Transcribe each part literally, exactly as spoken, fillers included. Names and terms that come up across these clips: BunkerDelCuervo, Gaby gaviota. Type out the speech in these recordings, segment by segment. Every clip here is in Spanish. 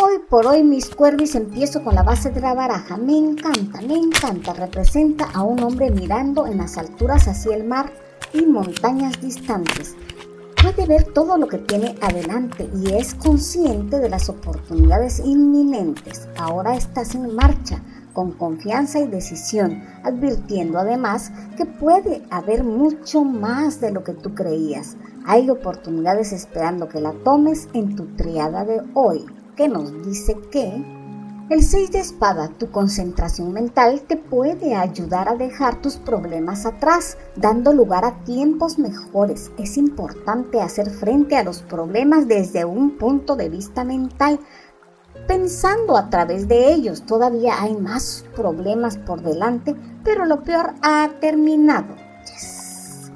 Hoy por hoy mis cuervis empiezo con la base de la baraja. Me encanta, me encanta. Representa a un hombre mirando en las alturas hacia el mar y montañas distantes. Puede ver todo lo que tiene adelante y es consciente de las oportunidades inminentes. Ahora estás en marcha, con confianza y decisión, advirtiendo además que puede haber mucho más de lo que tú creías. Hay oportunidades esperando que la tomes en tu triada de hoy, que nos dice que el seis de espada, tu concentración mental, te puede ayudar a dejar tus problemas atrás, dando lugar a tiempos mejores. Es importante hacer frente a los problemas desde un punto de vista mental, pensando a través de ellos. Todavía hay más problemas por delante, pero lo peor ha terminado. Yes.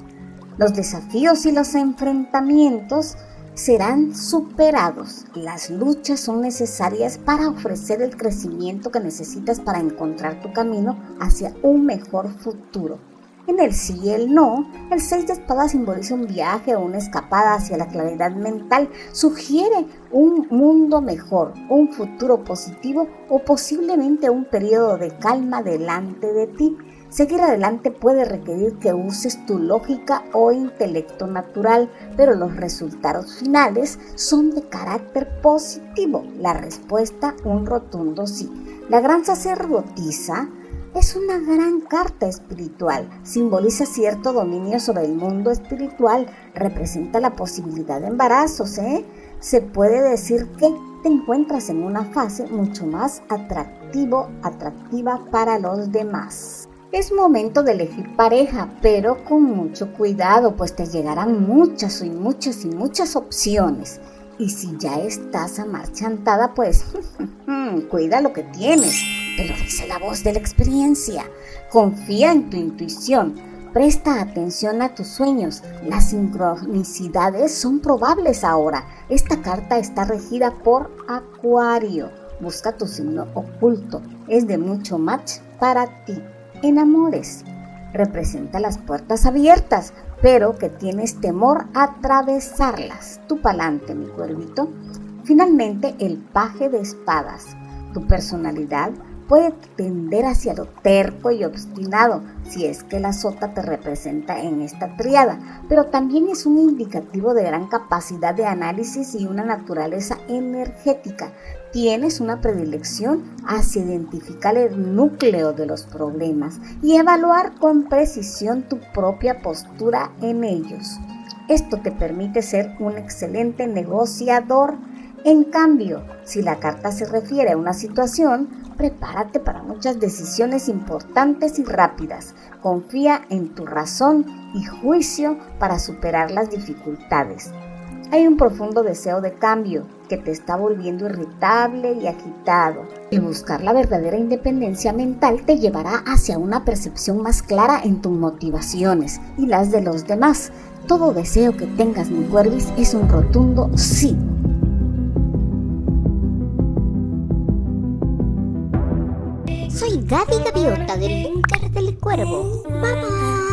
Los desafíos y los enfrentamientos serán superados. Las luchas son necesarias para ofrecer el crecimiento que necesitas para encontrar tu camino hacia un mejor futuro. En el sí y el no, el seis de espadas simboliza un viaje o una escapada hacia la claridad mental. Sugiere un mundo mejor, un futuro positivo o posiblemente un periodo de calma delante de ti. Seguir adelante puede requerir que uses tu lógica o intelecto natural, pero los resultados finales son de carácter positivo. La respuesta, un rotundo sí. La gran sacerdotisa es una gran carta espiritual, simboliza cierto dominio sobre el mundo espiritual, representa la posibilidad de embarazos, ¿eh? Se puede decir que te encuentras en una fase mucho más atractivo, atractiva para los demás. Es momento de elegir pareja, pero con mucho cuidado, pues te llegarán muchas y muchas y muchas opciones. Y si ya estás amarchantada, pues cuida lo que tienes. Te lo dice la voz de la experiencia. Confía en tu intuición. Presta atención a tus sueños. Las sincronicidades son probables ahora. Esta carta está regida por Acuario. Busca tu signo oculto. Es de mucho match para ti. En amores, representa las puertas abiertas, pero que tienes temor a atravesarlas. Tú pa'lante, mi cuervito. Finalmente, el paje de espadas. Tu personalidad puede tender hacia lo terco y obstinado, si es que la sota te representa en esta triada, pero también es un indicativo de gran capacidad de análisis y una naturaleza energética. Tienes una predilección hacia identificar el núcleo de los problemas y evaluar con precisión tu propia postura en ellos. Esto te permite ser un excelente negociador. En cambio, si la carta se refiere a una situación, prepárate para muchas decisiones importantes y rápidas. Confía en tu razón y juicio para superar las dificultades. Hay un profundo deseo de cambio que te está volviendo irritable y agitado. El buscar la verdadera independencia mental te llevará hacia una percepción más clara en tus motivaciones y las de los demás. Todo deseo que tengas, mi cuervis, es un rotundo sí. Soy Gaby Gaviota del Búnker del Cuervo. ¡Mamá!